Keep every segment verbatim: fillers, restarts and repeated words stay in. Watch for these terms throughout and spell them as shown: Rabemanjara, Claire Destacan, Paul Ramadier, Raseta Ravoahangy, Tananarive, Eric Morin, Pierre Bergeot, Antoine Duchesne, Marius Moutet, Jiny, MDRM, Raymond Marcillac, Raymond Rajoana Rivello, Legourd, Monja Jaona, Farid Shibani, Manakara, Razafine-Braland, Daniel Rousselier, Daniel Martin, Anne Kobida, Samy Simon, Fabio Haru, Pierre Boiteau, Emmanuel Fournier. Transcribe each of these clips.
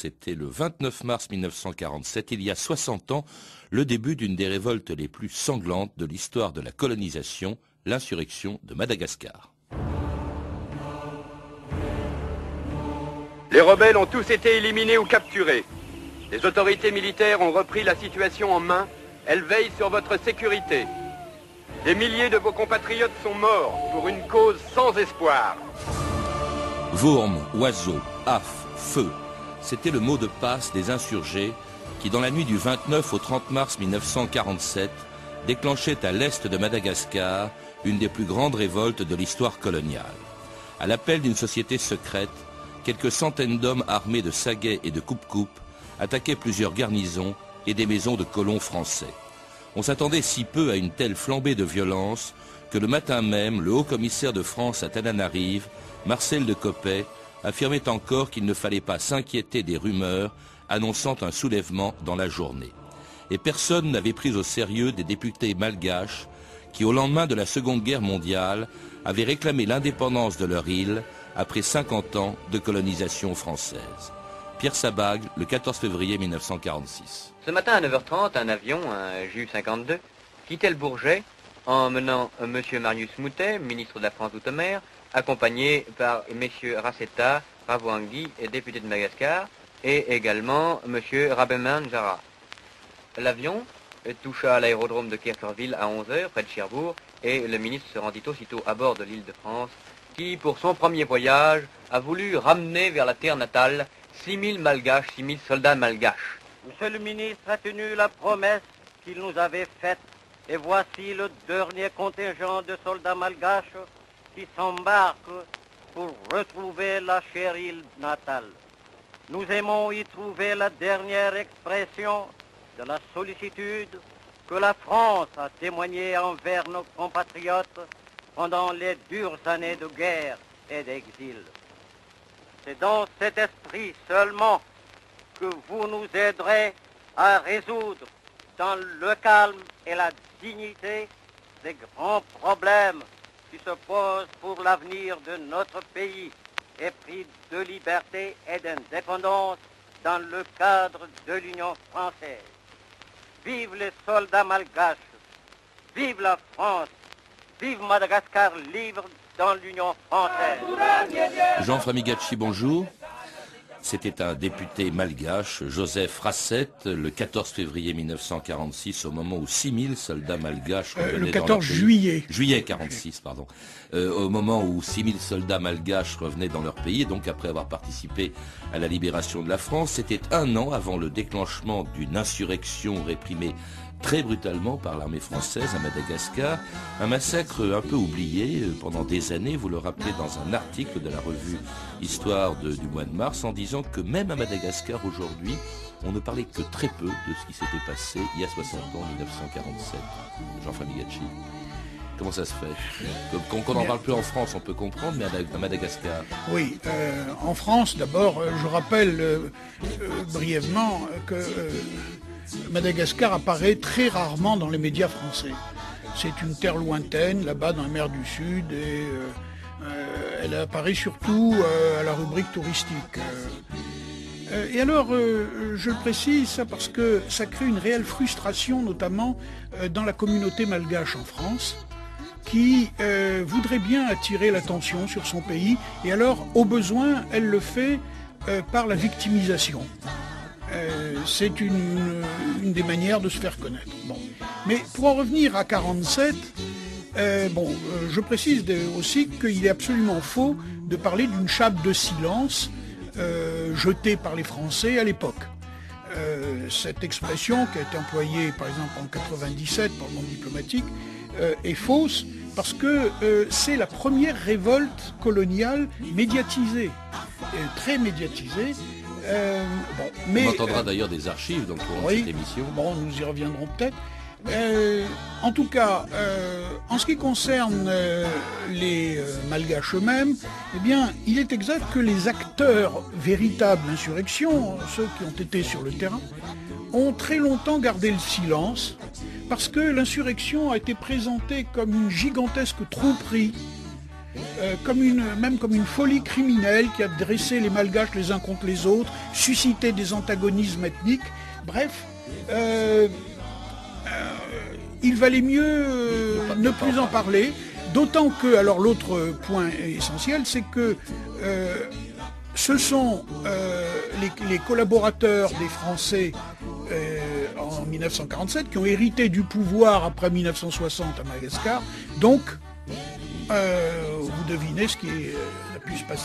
c'était le vingt-neuf mars mille neuf cent quarante-sept, il y a soixante ans, le début d'une des révoltes les plus sanglantes de l'histoire de la colonisation, l'insurrection de Madagascar. Les rebelles ont tous été éliminés ou capturés. Les autorités militaires ont repris la situation en main. Elles veillent sur votre sécurité. Des milliers de vos compatriotes sont morts pour une cause sans espoir. Vourmes, oiseaux, affes, feu, c'était le mot de passe des insurgés qui, dans la nuit du vingt-neuf au trente mars mille neuf cent quarante-sept, déclenchaient à l'est de Madagascar une des plus grandes révoltes de l'histoire coloniale. À l'appel d'une société secrète, quelques centaines d'hommes armés de saguets et de coupe-coupe attaquaient plusieurs garnisons et des maisons de colons français. On s'attendait si peu à une telle flambée de violence que le matin même, le haut-commissaire de France à Tananarive, Marcel de Coppet, affirmait encore qu'il ne fallait pas s'inquiéter des rumeurs annonçant un soulèvement dans la journée. Et personne n'avait pris au sérieux des députés malgaches qui, au lendemain de la Seconde Guerre mondiale, avaient réclamé l'indépendance de leur île après cinquante ans de colonisation française. Pierre Sabag, le quatorze février mille neuf cent quarante-six. Ce matin à neuf heures trente, un avion, un J U cinquante-deux, quittait le Bourget en emmenant M. Marius Moutet, ministre de la France Outre-mer, accompagné par M. Raseta Ravoahangy, député de Madagascar, et également M. Rabemanjara. L'avion toucha à l'aérodrome de Kerkerville à onze heures, près de Cherbourg, et le ministre se rendit aussitôt à bord de l'île de France, qui, pour son premier voyage, a voulu ramener vers la terre natale six mille malgaches, six mille soldats malgaches. Monsieur le ministre a tenu la promesse qu'il nous avait faite, et voici le dernier contingent de soldats malgaches qui s'embarque pour retrouver la chère île natale. Nous aimons y trouver la dernière expression de la sollicitude que la France a témoignée envers nos compatriotes pendant les dures années de guerre et d'exil. C'est dans cet esprit seulement que vous nous aiderez à résoudre dans le calme et la dignité des grands problèmes qui se posent pour l'avenir de notre pays, épris de liberté et d'indépendance dans le cadre de l'Union française. Vive les soldats malgaches, vive la France, vive Madagascar libre dans l'Union française. Jean Fremigacci, bonjour. C'était un député malgache, Joseph Rasset, le quatorze février mille neuf cent quarante-six, au moment où six mille soldats malgaches... Euh, le quatorze juillet. Juillet quarante-six, pardon. Euh, au moment où six mille soldats malgaches revenaient dans leur pays, donc après avoir participé à la libération de la France, c'était un an avant le déclenchement d'une insurrection réprimée très brutalement par l'armée française à Madagascar, un massacre un peu oublié pendant des années, vous le rappelez dans un article de la revue Histoire de, du mois de mars, en disant que même à Madagascar aujourd'hui, on ne parlait que très peu de ce qui s'était passé il y a soixante ans, mille neuf cent quarante-sept. Jean Fremigacci, comment ça se fait? Qu'on n'en parle plus en France, on peut comprendre, mais à Madagascar... Oui, euh, en France, d'abord, je rappelle euh, euh, brièvement que... Euh, Madagascar apparaît très rarement dans les médias français. C'est une terre lointaine, là-bas dans la mer du Sud, et euh, euh, elle apparaît surtout euh, à la rubrique touristique. Euh, et alors, euh, je le précise, ça parce que ça crée une réelle frustration, notamment euh, dans la communauté malgache en France, qui euh, voudrait bien attirer l'attention sur son pays, et alors, au besoin, elle le fait euh, par la victimisation. Euh, c'est une, une des manières de se faire connaître. Bon. Mais pour en revenir à quarante-sept, euh, bon, euh, je précise de, aussi qu'il est absolument faux de parler d'une chape de silence euh, jetée par les Français à l'époque. Euh, cette expression qui a été employée par exemple en quatre-vingt-dix-sept par le monde diplomatique euh, est fausse parce que euh, c'est la première révolte coloniale médiatisée, très médiatisée. Euh, bon, mais, on entendra euh, d'ailleurs des archives dans le courant de cette émission. Bon, nous y reviendrons peut-être. Euh, en tout cas, euh, en ce qui concerne euh, les euh, Malgaches eux-mêmes, eh bien, il est exact que les acteurs véritables de l'insurrection, ceux qui ont été sur le terrain, ont très longtemps gardé le silence parce que l'insurrection a été présentée comme une gigantesque tromperie euh, comme une, même comme une folie criminelle qui a dressé les Malgaches les uns contre les autres, suscité des antagonismes ethniques. Bref, euh, euh, il valait mieux euh, ne plus en parler, d'autant que, alors l'autre point essentiel, c'est que euh, ce sont euh, les, les collaborateurs des Français euh, en mille neuf cent quarante-sept qui ont hérité du pouvoir après mille neuf cent soixante à Madagascar, donc euh, vous devinez ce qui est...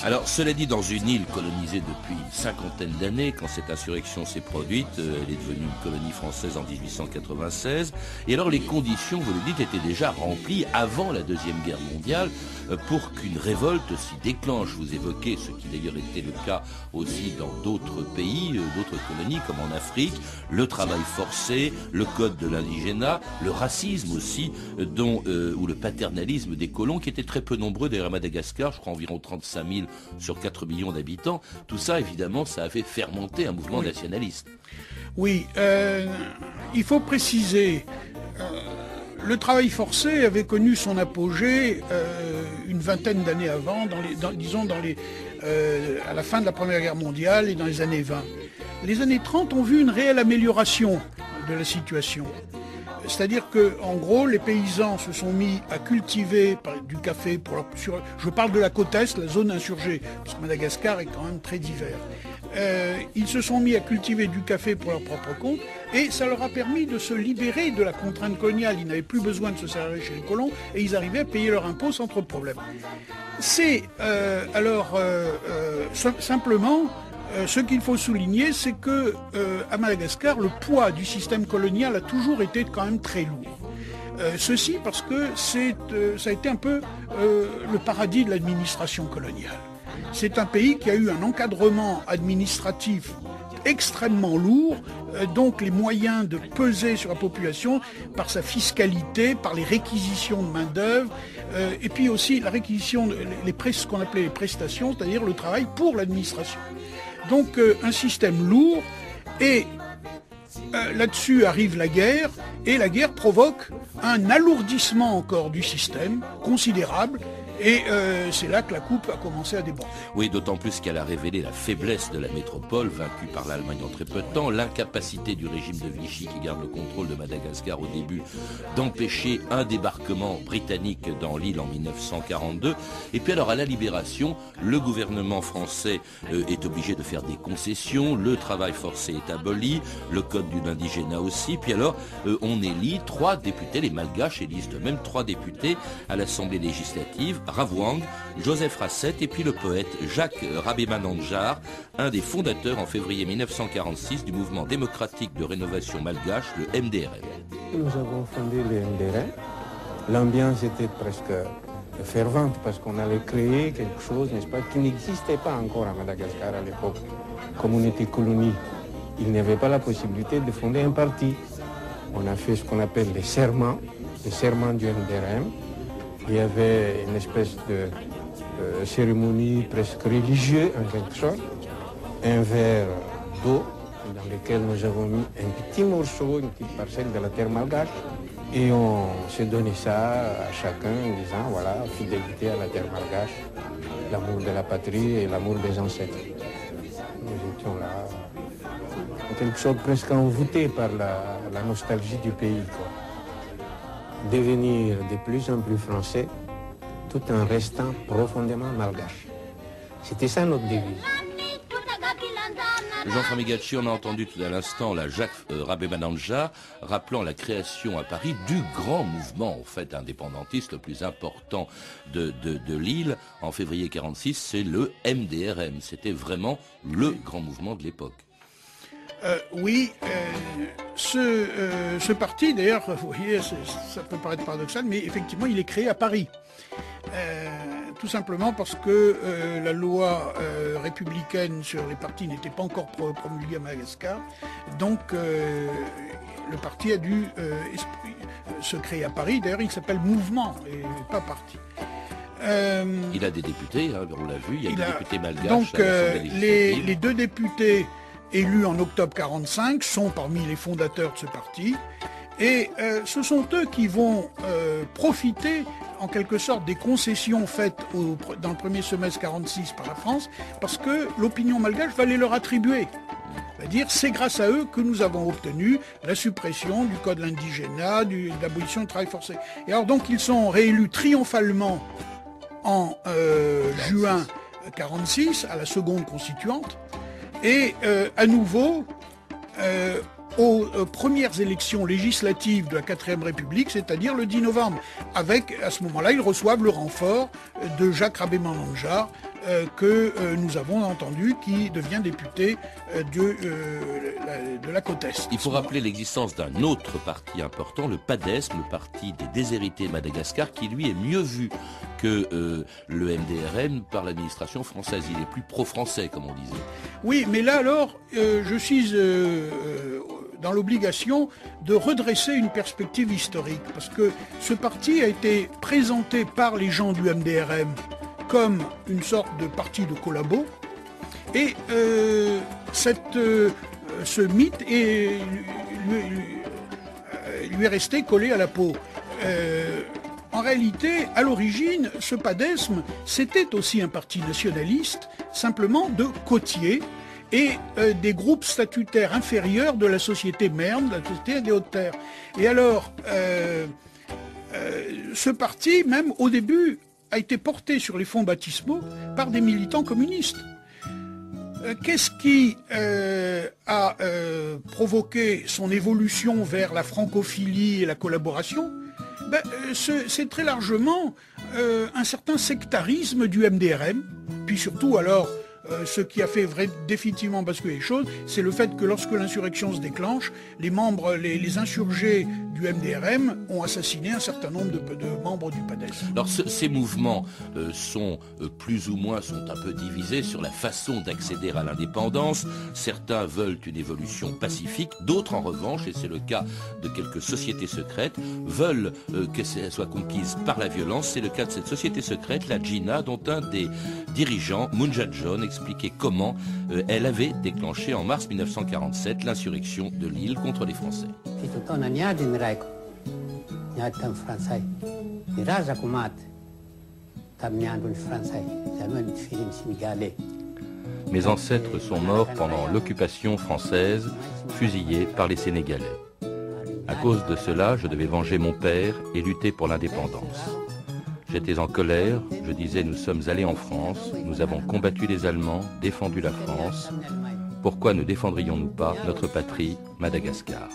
Alors, cela dit, dans une île colonisée depuis une cinquantaine d'années, quand cette insurrection s'est produite, euh, elle est devenue une colonie française en mille huit cent quatre-vingt-seize, et alors les conditions, vous le dites, étaient déjà remplies avant la Deuxième Guerre mondiale euh, pour qu'une révolte s'y déclenche. Vous évoquez, ce qui d'ailleurs était le cas aussi dans d'autres pays, euh, d'autres colonies, comme en Afrique, le travail forcé, le code de l'indigénat, le racisme aussi, euh, dont, euh, ou le paternalisme des colons, qui étaient très peu nombreux derrière Madagascar, je crois environ trente-cinq mille sur quatre millions d'habitants. Tout ça, évidemment, ça avait fermenté un mouvement oui. nationaliste. Oui, euh, il faut préciser, euh, le travail forcé avait connu son apogée euh, une vingtaine d'années avant, dans les, dans, disons dans les, euh, à la fin de la Première Guerre mondiale et dans les années vingt. Les années trente ont vu une réelle amélioration de la situation. C'est-à-dire que, en gros, les paysans se sont mis à cultiver du café pour leur... Sur, je parle de la côte Est, la zone insurgée, parce que Madagascar est quand même très divers. Euh, ils se sont mis à cultiver du café pour leur propre compte, et ça leur a permis de se libérer de la contrainte coloniale. Ils n'avaient plus besoin de se salarier chez les colons, et ils arrivaient à payer leurs impôts sans trop de problèmes. C'est, euh, alors, euh, euh, simplement... Euh, ce qu'il faut souligner, c'est que euh, à Madagascar, le poids du système colonial a toujours été quand même très lourd. Euh, ceci parce que c'est, euh, ça a été un peu euh, le paradis de l'administration coloniale. C'est un pays qui a eu un encadrement administratif extrêmement lourd, euh, donc les moyens de peser sur la population par sa fiscalité, par les réquisitions de main-d'œuvre, euh, et puis aussi la réquisition, de, les pré- ce qu'on appelait les prestations, c'est-à-dire le travail pour l'administration. Donc euh, un système lourd, et euh, là-dessus arrive la guerre, et la guerre provoque un alourdissement encore du système considérable, et euh, c'est là que la coupe a commencé à déborder. Oui, d'autant plus qu'elle a révélé la faiblesse de la métropole, vaincue par l'Allemagne en très peu de temps, l'incapacité du régime de Vichy, qui garde le contrôle de Madagascar au début, d'empêcher un débarquement britannique dans l'île en mille neuf cent quarante-deux. Et puis alors, à la libération, le gouvernement français euh, est obligé de faire des concessions, le travail forcé est aboli, le code de l'indigénat aussi. Puis alors, euh, on élit trois députés, les Malgaches élisent eux-mêmes trois députés à l'Assemblée législative, Ravoahangy, Joseph Rasset et puis le poète Jacques Rabémanandjar, un des fondateurs en février mille neuf cent quarante-six du mouvement démocratique de rénovation malgache, le M D R M. Nous avons fondé le M D R M. L'ambiance était presque fervente parce qu'on allait créer quelque chose, n'est-ce pas, qui n'existait pas encore à Madagascar à l'époque. Comme on était colonie, il n'y avait pas la possibilité de fonder un parti. On a fait ce qu'on appelle les serments, les serments du M D R M. Il y avait une espèce de euh, cérémonie presque religieuse en quelque sorte, un verre d'eau dans lequel nous avons mis un petit morceau, une petite parcelle de la terre malgache, et on s'est donné ça à chacun en disant voilà, fidélité à la terre malgache, l'amour de la patrie et l'amour des ancêtres. Nous étions là, en quelque sorte presque envoûtés par la, la nostalgie du pays, quoi. Devenir de plus en plus français, tout en restant profondément malgache. C'était ça notre devise. Jean Fremigacci, on a entendu tout à l'instant la Jacques euh, Rabémanandjar rappelant la création à Paris du grand mouvement en fait indépendantiste le plus important de, de, de l'île en février quarante-six, c'est le M D R M. C'était vraiment le grand mouvement de l'époque. Euh, oui, euh, ce, euh, ce parti, d'ailleurs, vous voyez, ça peut paraître paradoxal, mais effectivement, il est créé à Paris. Euh, tout simplement parce que euh, la loi euh, républicaine sur les partis n'était pas encore promulguée à Madagascar. Donc, euh, le parti a dû euh, se créer à Paris. D'ailleurs, il s'appelle Mouvement et pas Parti. Euh, il a des députés, hein, on l'a vu, il y a il des a, députés malgaches. Donc, euh, les, les deux députés... élus en octobre quarante-cinq, sont parmi les fondateurs de ce parti. Et euh, ce sont eux qui vont euh, profiter en quelque sorte des concessions faites au, dans le premier semestre quarante-six par la France, parce que l'opinion malgache va les leur attribuer. C'est-à-dire, c'est grâce à eux que nous avons obtenu la suppression du code indigénat, du, de l'abolition du travail forcé. Et alors donc, ils sont réélus triomphalement en euh, juin quarante-six, à la seconde constituante, et euh, à nouveau... Euh, aux euh, premières élections législatives de la quatrième République, c'est-à-dire le dix novembre. Avec, à ce moment-là, ils reçoivent le renfort de Jacques Rabémanandjar, euh, que euh, nous avons entendu, qui devient député euh, de, euh, la, de la côte Est. Il faut rappeler l'existence d'un autre parti important, le PADESM, le parti des déshérités de Madagascar, qui lui est mieux vu que euh, le M D R M par l'administration française. Il est plus pro-français, comme on disait. Oui, mais là alors, euh, je suis... Euh, euh, dans l'obligation de redresser une perspective historique. Parce que ce parti a été présenté par les gens du M D R M comme une sorte de parti de collabo. Et euh, cette, euh, ce mythe est, lui, lui est resté collé à la peau. Euh, en réalité, à l'origine, ce PADESM, c'était aussi un parti nationaliste, simplement de côtiers, et euh, des groupes statutaires inférieurs de la société mère, de la société des Hautes-Terres. Et alors, euh, euh, ce parti, même au début, a été porté sur les fonds baptismaux par des militants communistes. Euh, Qu'est-ce qui euh, a euh, provoqué son évolution vers la francophilie et la collaboration? Ben, c'est très largement euh, un certain sectarisme du M D R M, puis surtout alors... Euh, ce qui a fait vrai, définitivement basculer les choses, c'est le fait que lorsque l'insurrection se déclenche, les membres, les, les insurgés du M D R M ont assassiné un certain nombre de, de membres du PADESM. Alors ce, ces mouvements euh, sont euh, plus ou moins sont un peu divisés sur la façon d'accéder à l'indépendance. Certains veulent une évolution pacifique, d'autres en revanche, et c'est le cas de quelques sociétés secrètes, veulent euh, que qu'elle soit conquise par la violence. C'est le cas de cette société secrète, la Jiny, dont un des dirigeants, Monja Jaona, expliquer comment euh, elle avait déclenché en mars mille neuf cent quarante-sept l'insurrection de l'île contre les Français. Mes ancêtres sont morts pendant l'occupation française, fusillés par les Sénégalais. À cause de cela, je devais venger mon père et lutter pour l'indépendance. J'étais en colère, je disais nous sommes allés en France, nous avons combattu les Allemands, défendu la France. Pourquoi ne défendrions-nous pas notre patrie, Madagascar?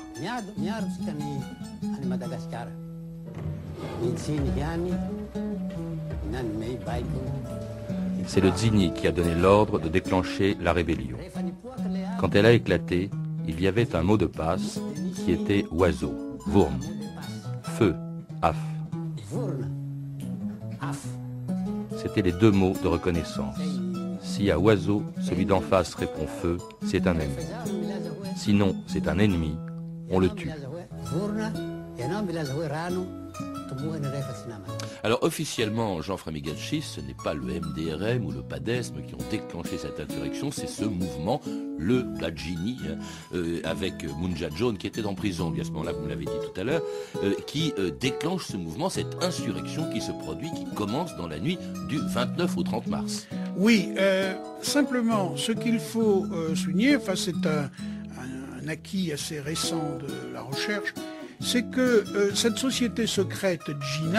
C'est le Jiny qui a donné l'ordre de déclencher la rébellion. Quand elle a éclaté, il y avait un mot de passe qui était oiseau, vourne, feu, af. C'était les deux mots de reconnaissance. Si à oiseau, celui d'en face répond feu, c'est un ami. Sinon, c'est un ennemi, on le tue. Alors officiellement, Jean Fremigacci, ce n'est pas le M D R M ou le PADESM qui ont déclenché cette insurrection, c'est ce mouvement, le la Jiny, euh, avec Monja Jaona qui était en prison, à ce moment-là, vous me l'avez dit tout à l'heure, euh, qui euh, déclenche ce mouvement, cette insurrection qui se produit, qui commence dans la nuit du vingt-neuf au trente mars. Oui, euh, simplement, ce qu'il faut euh, souligner, enfin c'est un, un, un acquis assez récent de la recherche, c'est que euh, cette société secrète Jiny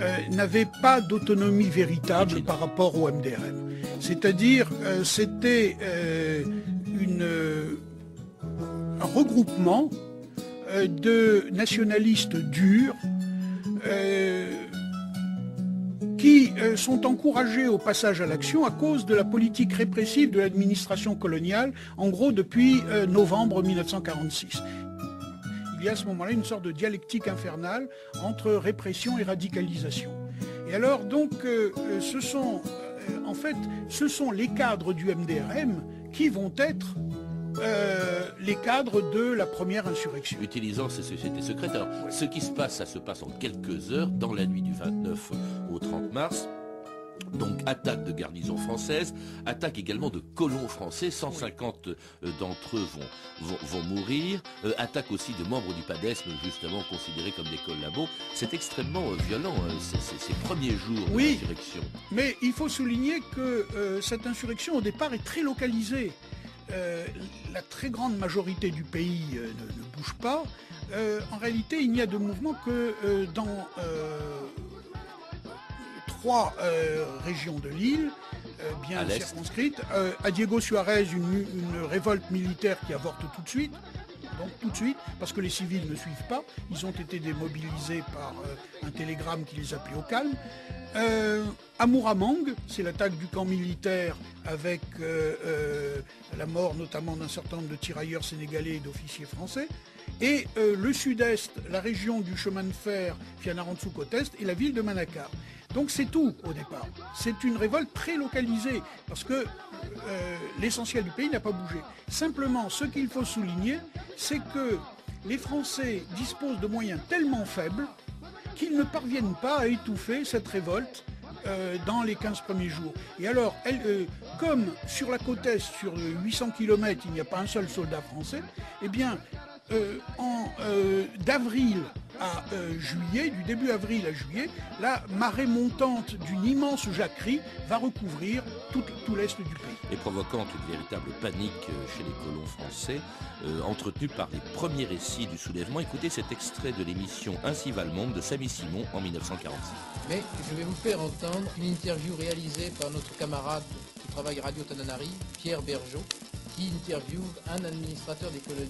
euh, n'avait pas d'autonomie véritable Jiny. Par rapport au M D R M. C'est-à-dire, euh, c'était euh, euh, un regroupement euh, de nationalistes durs euh, qui euh, sont encouragés au passage à l'action à cause de la politique répressive de l'administration coloniale, en gros depuis euh, novembre mille neuf cent quarante-six. Il y a à ce moment-là une sorte de dialectique infernale entre répression et radicalisation. Et alors donc, euh, ce sont, euh, en fait, ce sont les cadres du M D R M qui vont être euh, les cadres de la première insurrection. Utilisant ces sociétés secrètes. Alors, ce qui se passe, ça se passe en quelques heures, dans la nuit du vingt-neuf au trente mars. Donc attaque de garnisons françaises, attaque également de colons français, cent cinquante euh, d'entre eux vont, vont, vont mourir, euh, attaque aussi de membres du PADESM, justement considérés comme des collabos. C'est extrêmement euh, violent, euh, ces, ces, ces premiers jours oui, de l'insurrection. Mais il faut souligner que euh, cette insurrection au départ est très localisée. Euh, la très grande majorité du pays euh, ne, ne bouge pas. Euh, en réalité, il n'y a de mouvement que euh, dans... Euh, trois euh, régions de l'île, euh, bien circonscrites. Euh, à Diego Suarez, une, une révolte militaire qui avorte tout de suite, donc tout de suite, parce que les civils ne suivent pas. Ils ont été démobilisés par euh, un télégramme qui les appelait au calme. Euh, à Moramanga, c'est l'attaque du camp militaire avec euh, euh, la mort notamment d'un certain nombre de tirailleurs sénégalais et d'officiers français. Et euh, le sud-est, la région du chemin de fer Fianarantsouk-Est et la ville de Manakara. Donc c'est tout au départ. C'est une révolte très localisée parce que euh, l'essentiel du pays n'a pas bougé. Simplement, ce qu'il faut souligner, c'est que les Français disposent de moyens tellement faibles qu'ils ne parviennent pas à étouffer cette révolte euh, dans les quinze premiers jours. Et alors, elle, euh, comme sur la côte est, sur huit cents kilomètres, il n'y a pas un seul soldat français, eh bien... Euh, en euh, d'avril à euh, juillet, du début avril à juillet, la marée montante d'une immense jacquerie va recouvrir tout, tout l'est du pays. Et provoquant une véritable panique chez les colons français, euh, entretenue par les premiers récits du soulèvement. Écoutez cet extrait de l'émission Ainsi va le monde de Samy Simon en mille neuf cent quarante-six. Mais je vais vous faire entendre une interview réalisée par notre camarade qui travaille Radio Tananarive, Pierre Bergeot, qui interviewe un administrateur des colonies,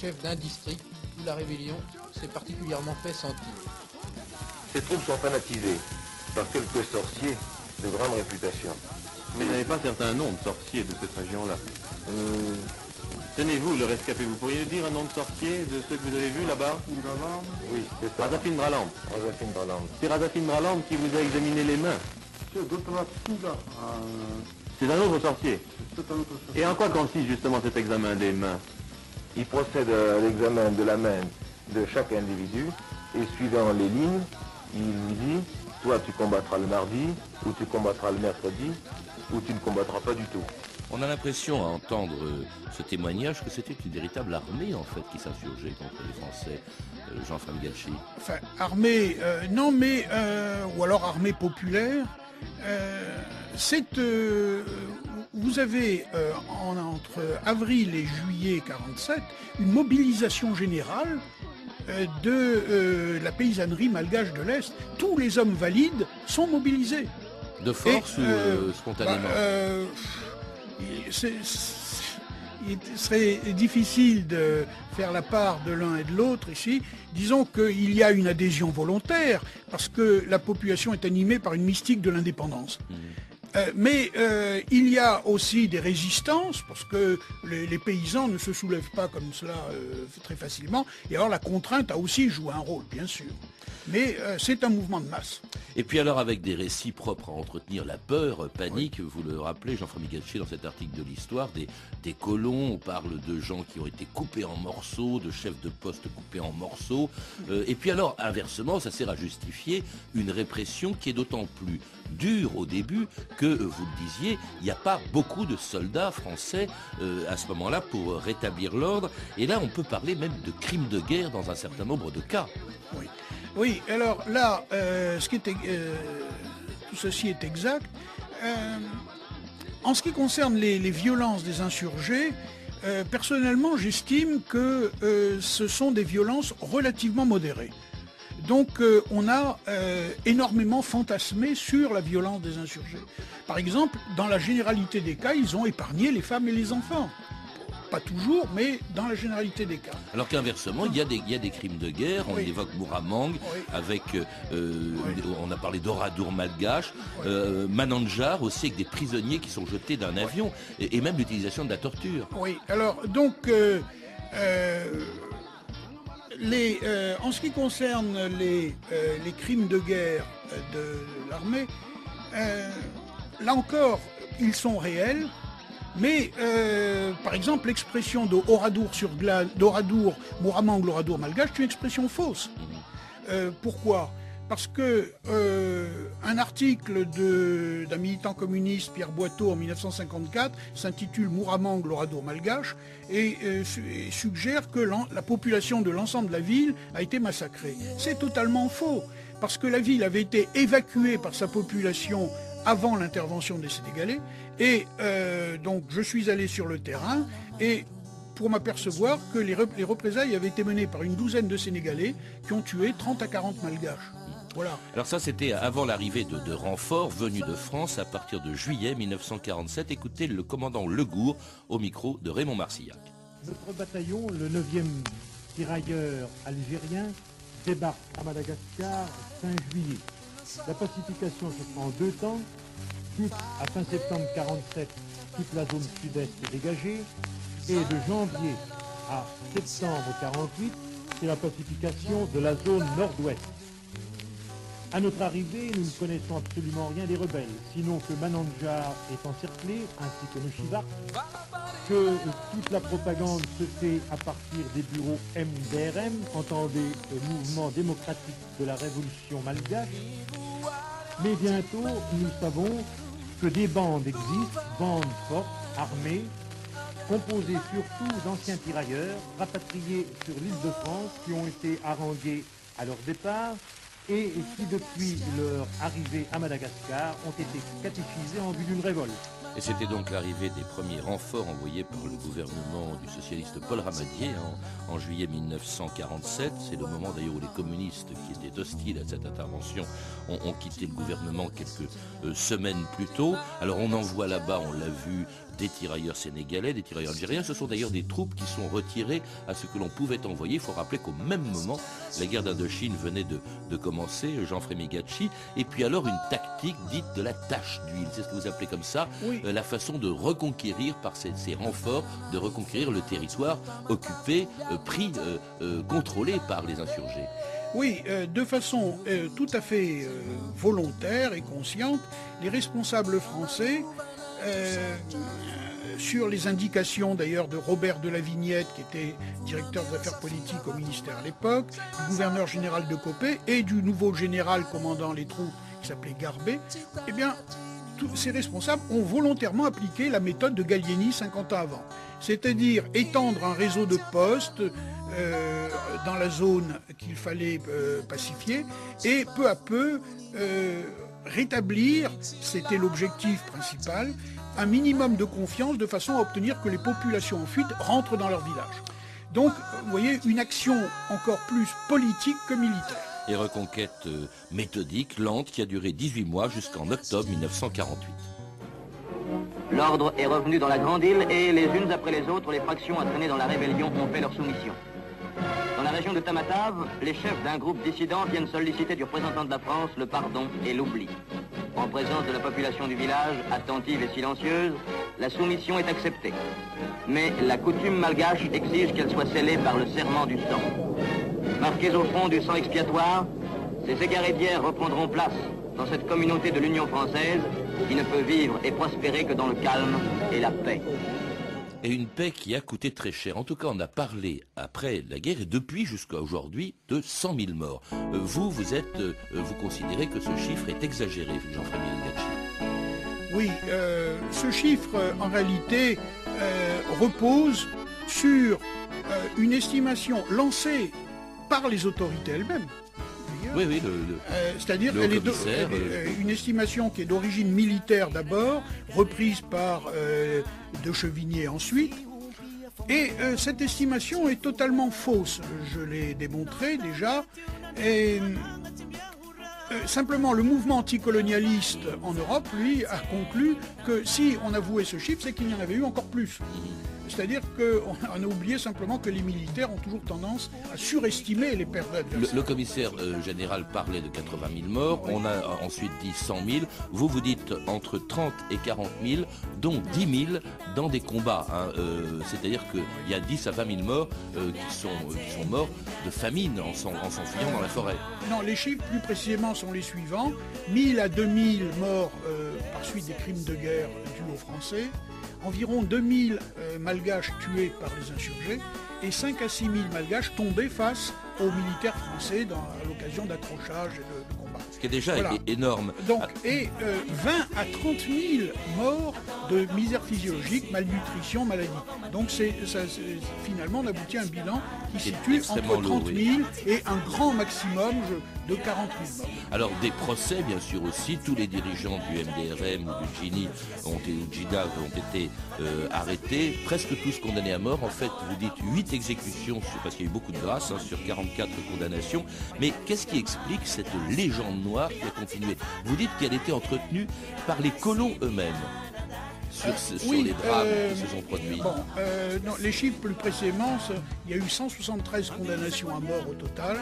chef d'un district où la rébellion s'est particulièrement fait sentir. Ces troupes sont fanatisées par quelques sorciers de grande réputation. Vous n'avez pas un certain nom de sorciers de cette région-là. Euh... Tenez-vous le rescapé, vous pourriez dire un nom de sorcier de ceux que vous avez vus là-bas? Oui, c'est ça. Razafine-Braland. Razafine-Braland. C'est Razafine-Braland qui vous a examiné les mains. C'est un autre sorcier. Et en quoi consiste justement cet examen des mains? Il procède à l'examen de la main de chaque individu et suivant les lignes, il lui dit « Toi, tu combattras le mardi, ou tu combattras le mercredi, ou tu ne combattras pas du tout ». On a l'impression, à entendre ce témoignage, que c'était une véritable armée, en fait, qui s'insurgeait contre les Français, euh, Jean Fremigacci. Enfin, armée, euh, non, mais, euh, ou alors armée populaire, euh, c'est... Euh, Vous avez, euh, en, entre avril et juillet quarante-sept, une mobilisation générale euh, de euh, la paysannerie malgache de l'Est. Tous les hommes valides sont mobilisés. De force et, ou euh, spontanément bah, euh, c'est, c'est, il serait difficile de faire la part de l'un et de l'autre ici. Disons qu'il y a une adhésion volontaire, parce que la population est animée par une mystique de l'indépendance. Mmh. Euh, mais euh, il y a aussi des résistances, parce que les, les paysans ne se soulèvent pas comme cela euh, très facilement. Et alors la contrainte a aussi joué un rôle, bien sûr. Mais euh, c'est un mouvement de masse. Et puis alors avec des récits propres à entretenir la peur, panique, oui. Vous le rappelez, Jean Fremigacci, dans cet article de l'histoire, des, des colons, on parle de gens qui ont été coupés en morceaux, de chefs de poste coupés en morceaux. Euh, et puis alors, inversement, ça sert à justifier une répression qui est d'autant plus dure au début que, vous le disiez, il n'y a pas beaucoup de soldats français euh, à ce moment-là pour rétablir l'ordre. Et là, on peut parler même de crimes de guerre dans un certain nombre de cas. Oui. Oui, alors là, euh, ce qui est, euh, tout ceci est exact. Euh, en ce qui concerne les, les violences des insurgés, euh, personnellement, j'estime que euh, ce sont des violences relativement modérées. Donc euh, on a euh, énormément fantasmé sur la violence des insurgés. Par exemple, dans la généralité des cas, ils ont épargné les femmes et les enfants. Pas toujours, mais dans la généralité des cas. Alors qu'inversement, il y a des, il y a des crimes de guerre, on oui. évoque Moramang, oui. avec, euh, oui. on a parlé d'Oradour malgache, oui. euh, Mananjar aussi, avec des prisonniers qui sont jetés d'un oui. avion, et, et même l'utilisation de la torture. Oui, alors donc, euh, euh, les, euh, en ce qui concerne les, euh, les crimes de guerre de l'armée, euh, là encore, ils sont réels. Mais, euh, par exemple, l'expression d'Oradour sur Glane, d'Oradour, Moramang, l'Oradour malgache, c'est une expression fausse. Euh, pourquoi ? parce que euh, un article d'un militant communiste, Pierre Boiteau, en mille neuf cent cinquante-quatre, s'intitule Moramanga, l'oradour malgache, et, euh, et suggère que la population de l'ensemble de la ville a été massacrée. C'est totalement faux, parce que la ville avait été évacuée par sa population avant l'intervention des Sénégalais, et euh, donc je suis allé sur le terrain, et pour m'apercevoir que les, rep les représailles avaient été menées par une douzaine de Sénégalais qui ont tué trente à quarante malgaches. Voilà. Alors ça, c'était avant l'arrivée de, de renforts venus de France à partir de juillet mille neuf cent quarante-sept. Écoutez le commandant Legourd au micro de Raymond Marcillac. Notre bataillon, le neuvième tirailleur algérien, débarque à Madagascar fin juillet. La pacification se prend en deux temps. Toute, à fin septembre mille neuf cent quarante-sept, toute la zone sud-est est dégagée. Et de janvier à septembre mille neuf cent quarante-huit, c'est la pacification de la zone nord-ouest. À notre arrivée, nous ne connaissons absolument rien des rebelles, sinon que Manandjar est encerclé, ainsi que Nochiva, que toute la propagande se fait à partir des bureaux M D R M, entendez le mouvement démocratique de la révolution malgache. Mais bientôt, nous savons que des bandes existent, bandes fortes, armées, composées surtout d'anciens tirailleurs, rapatriés sur l'île de France, qui ont été harangués à leur départ, et qui, depuis leur arrivée à Madagascar, ont été catéchisés en vue d'une révolte. Et c'était donc l'arrivée des premiers renforts envoyés par le gouvernement du socialiste Paul Ramadier en, en juillet mille neuf cent quarante-sept. C'est le moment d'ailleurs où les communistes qui étaient hostiles à cette intervention ont, ont quitté le gouvernement quelques euh, semaines plus tôt. Alors on envoie là-bas, on l'a vu, des tirailleurs sénégalais, des tirailleurs algériens. Ce sont d'ailleurs des troupes qui sont retirées à ce que l'on pouvait envoyer. Il faut rappeler qu'au même moment, la guerre d'Indochine venait de, de commencer, Jean Fremigacci, et puis alors une tactique dite de la tâche d'huile, c'est ce que vous appelez comme ça, oui. euh, la façon de reconquérir par ces, ces renforts, de reconquérir le territoire occupé, euh, pris, euh, euh, contrôlé par les insurgés. Oui, euh, de façon euh, tout à fait euh, volontaire et consciente, les responsables français, Euh, sur les indications d'ailleurs de Robert de la Vignette, qui était directeur des affaires politiques au ministère à l'époque, du gouverneur général de Coppet et du nouveau général commandant les troupes qui s'appelait Garbet, eh bien, tous ces responsables ont volontairement appliqué la méthode de Gallieni cinquante ans avant. C'est-à-dire étendre un réseau de postes euh, dans la zone qu'il fallait euh, pacifier et peu à peu euh, rétablir, c'était l'objectif principal, un minimum de confiance de façon à obtenir que les populations en fuite rentrent dans leur village. Donc, vous voyez, une action encore plus politique que militaire. Et reconquête méthodique, lente, qui a duré dix-huit mois jusqu'en octobre mille neuf cent quarante-huit. L'ordre est revenu dans la grande île et les unes après les autres, les fractions entraînées dans la rébellion ont fait leur soumission. Dans la région de Tamatave, les chefs d'un groupe dissident viennent solliciter du représentant de la France le pardon et l'oubli. En présence de la population du village, attentive et silencieuse, la soumission est acceptée. Mais la coutume malgache exige qu'elle soit scellée par le serment du sang. Marqués au front du sang expiatoire, ces égarés d'hier reprendront place dans cette communauté de l'Union française qui ne peut vivre et prospérer que dans le calme et la paix. Et une paix qui a coûté très cher. En tout cas, on a parlé après la guerre et depuis jusqu'à aujourd'hui de cent mille morts. Euh, vous, vous êtes, euh, vous considérez que ce chiffre est exagéré, Jean Fremigacci? Oui, euh, ce chiffre, en réalité, euh, repose sur euh, une estimation lancée par les autorités elles-mêmes. Oui, oui, euh, c'est-à-dire qu'elle est de, elle, euh, une estimation qui est d'origine militaire d'abord, reprise par euh, de Chevigné ensuite. Et euh, cette estimation est totalement fausse, je l'ai démontré déjà. Et, euh, simplement, le mouvement anticolonialiste en Europe, lui, a conclu que si on avouait ce chiffre, c'est qu'il y en avait eu encore plus. C'est-à-dire qu'on a oublié simplement que les militaires ont toujours tendance à surestimer les pertes adversaires. Le, le commissaire euh, général parlait de quatre-vingt mille morts, oui. On a ensuite dit cent mille. Vous, vous dites entre trente et quarante mille, dont dix mille dans des combats. Hein. Euh, C'est-à-dire qu'il y a dix à vingt mille morts euh, qui, sont, euh, qui sont morts de famine en s'enfuyant dans la forêt. Non, les chiffres plus précisément sont les suivants. mille à deux mille morts euh, par suite des crimes de guerre dus aux Français. Environ deux mille euh, malgaches tués par les insurgés et cinq à six mille malgaches tombés face aux militaires français dans, à l'occasion d'accrochages et de, de combats. ce qui est déjà voilà. énorme. Donc, et euh, vingt à trente mille morts de misère physiologique, malnutrition, maladie. Donc c'est, ça, c'est, finalement, on aboutit à un bilan qui se situe entre trente mille et un grand maximum de quarante mille morts. Alors des procès, bien sûr aussi, tous les dirigeants du M D R M ou du Jiny ont, ou Jida ont été euh, arrêtés, presque tous condamnés à mort. En fait, vous dites huit exécutions, parce qu'il y a eu beaucoup de grâce, hein, sur quarante-quatre condamnations. Mais qu'est-ce qui explique cette légende noire qui a continué? Vous dites qu'elle était entretenue par les colons eux-mêmes sur, ce, euh, sur oui, les drames euh, qui se sont produits. Bon, euh, non, les chiffres plus précisément, il y a eu cent soixante-treize condamnations à mort au total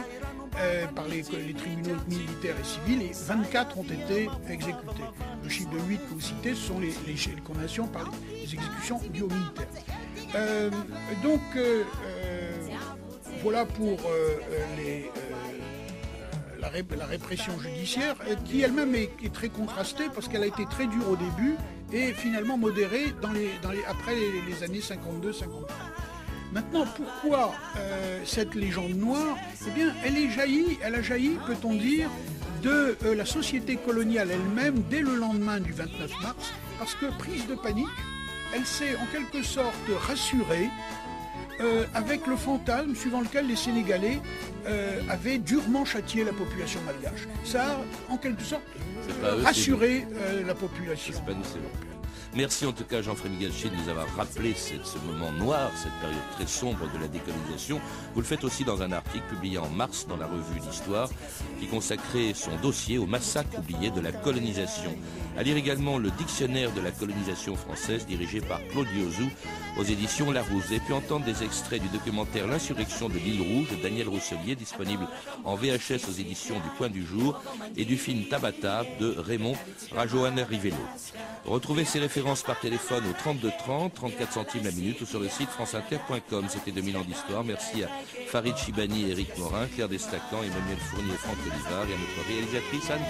euh, par les, les tribunaux militaires et civils, et vingt-quatre ont été exécutés. Le chiffre de huit que vous citez, ce sont les, les, les condamnations par les, les exécutions dues aux militaires. Euh, donc, euh, euh, voilà pour euh, les... Euh, la répression judiciaire, qui elle-même est, est très contrastée parce qu'elle a été très dure au début et finalement modérée dans les, dans les, après les, les années cinquante-deux cinquante-trois. Maintenant, pourquoi euh, cette légende noire? Eh bien, elle est jaillie, elle a jailli, peut-on dire, de euh, la société coloniale elle-même dès le lendemain du vingt-neuf mars, parce que, prise de panique, elle s'est en quelque sorte rassurée Euh, avec le fantasme suivant lequel les Sénégalais euh, avaient durement châtié la population malgache. Ça a, en quelque sorte, euh, rassuré euh, la population. C'est pas nous, c'est l'Europe. Merci en tout cas Jean Fremigacci de nous avoir rappelé ce, ce moment noir, cette période très sombre de la décolonisation. Vous le faites aussi dans un article publié en mars dans la revue d'Histoire qui consacrait son dossier au massacre oublié de la colonisation. À lire également le dictionnaire de la colonisation française dirigé par Claude Zou aux éditions Larousse. Et puis entendre des extraits du documentaire L'insurrection de l'île Rouge de Daniel Rousselier disponible en V H S aux éditions du Point du Jour et du film Tabata de Raymond Rajoana Rivello. Retrouvez ces références par téléphone au trente-deux trente, trente-quatre centimes la minute ou sur le site franceinter point com. C'était deux mille ans d'histoire. Merci à Farid Shibani, Eric Morin, Claire Destacan, Emmanuel Fournier, Franck Delivard et à notre réalisatrice Anne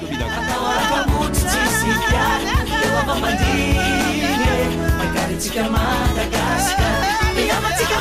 Kobida.